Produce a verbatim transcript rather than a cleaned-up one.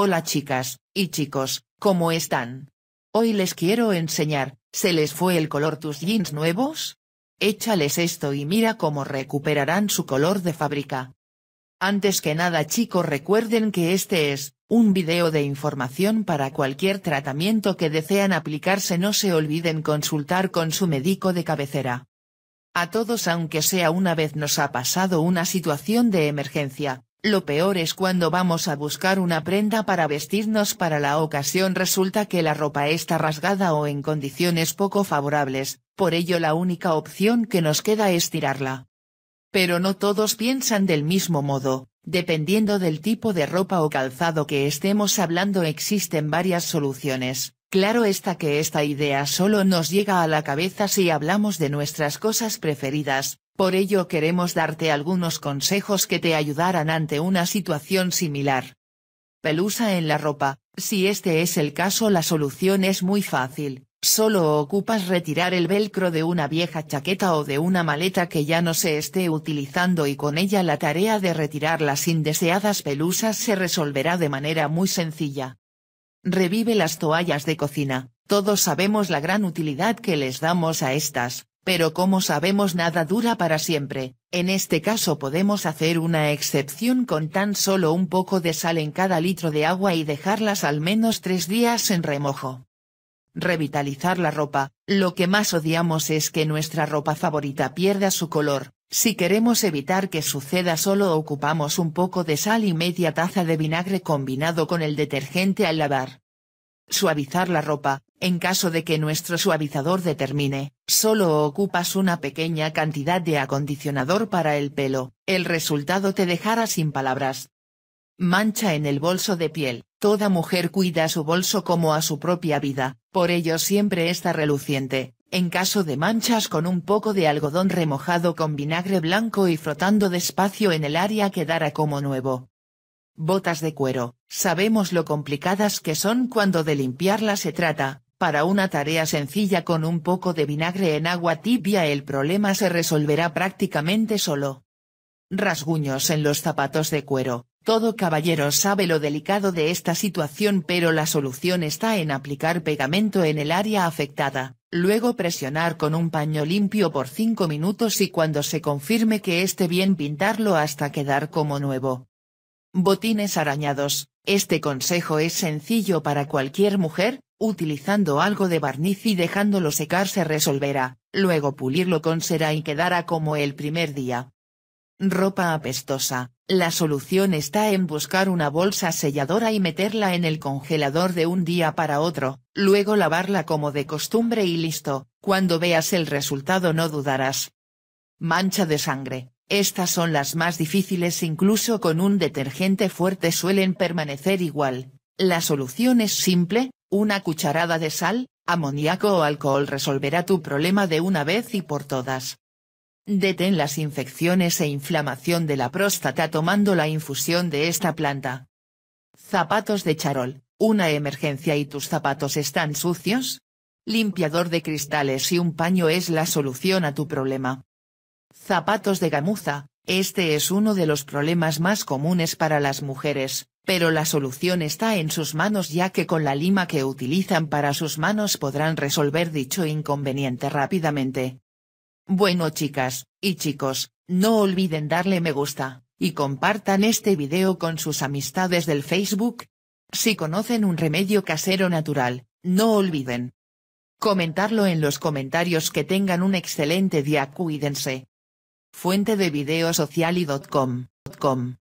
Hola chicas, y chicos, ¿cómo están? Hoy les quiero enseñar, ¿se les fue el color tus jeans nuevos? Échales esto y mira cómo recuperarán su color de fábrica. Antes que nada chicos, recuerden que este es un video de información para cualquier tratamiento que desean aplicarse. No se olviden consultar con su médico de cabecera. A todos, aunque sea una vez, nos ha pasado una situación de emergencia. Lo peor es cuando vamos a buscar una prenda para vestirnos para la ocasión, resulta que la ropa está rasgada o en condiciones poco favorables, por ello la única opción que nos queda es tirarla. Pero no todos piensan del mismo modo, dependiendo del tipo de ropa o calzado que estemos hablando existen varias soluciones. Claro está que esta idea solo nos llega a la cabeza si hablamos de nuestras cosas preferidas, por ello queremos darte algunos consejos que te ayudarán ante una situación similar. Pelusa en la ropa, si este es el caso la solución es muy fácil. Solo ocupas retirar el velcro de una vieja chaqueta o de una maleta que ya no se esté utilizando y con ella la tarea de retirar las indeseadas pelusas se resolverá de manera muy sencilla. Revive las toallas de cocina, todos sabemos la gran utilidad que les damos a estas, pero como sabemos nada dura para siempre, en este caso podemos hacer una excepción con tan solo un poco de sal en cada litro de agua y dejarlas al menos tres días en remojo. Revitalizar la ropa, lo que más odiamos es que nuestra ropa favorita pierda su color, si queremos evitar que suceda solo ocupamos un poco de sal y media taza de vinagre combinado con el detergente al lavar. Suavizar la ropa, en caso de que nuestro suavizador determine, solo ocupas una pequeña cantidad de acondicionador para el pelo, el resultado te dejará sin palabras. Mancha en el bolso de piel. Toda mujer cuida su bolso como a su propia vida, por ello siempre está reluciente, en caso de manchas con un poco de algodón remojado con vinagre blanco y frotando despacio en el área quedará como nuevo. Botas de cuero, sabemos lo complicadas que son cuando de limpiarlas se trata, para una tarea sencilla con un poco de vinagre en agua tibia el problema se resolverá prácticamente solo. Rasguños en los zapatos de cuero. Todo caballero sabe lo delicado de esta situación, pero la solución está en aplicar pegamento en el área afectada, luego presionar con un paño limpio por cinco minutos y cuando se confirme que esté bien pintarlo hasta quedar como nuevo. Botines arañados, este consejo es sencillo para cualquier mujer, utilizando algo de barniz y dejándolo secar se resolverá, luego pulirlo con cera y quedará como el primer día. Ropa apestosa. La solución está en buscar una bolsa selladora y meterla en el congelador de un día para otro, luego lavarla como de costumbre y listo, cuando veas el resultado no dudarás. Mancha de sangre. Estas son las más difíciles, incluso con un detergente fuerte suelen permanecer igual. La solución es simple, una cucharada de sal, amoníaco o alcohol resolverá tu problema de una vez y por todas. Detén las infecciones e inflamación de la próstata tomando la infusión de esta planta. Zapatos de charol, una emergencia y tus zapatos están sucios. Limpiador de cristales y un paño es la solución a tu problema. Zapatos de gamuza, este es uno de los problemas más comunes para las mujeres, pero la solución está en sus manos ya que con la lima que utilizan para sus manos podrán resolver dicho inconveniente rápidamente. Bueno chicas, y chicos, no olviden darle me gusta, y compartan este video con sus amistades del Facebook. Si conocen un remedio casero natural, no olviden comentarlo en los comentarios. Que tengan un excelente día, cuídense. Fuente de video social y punto com.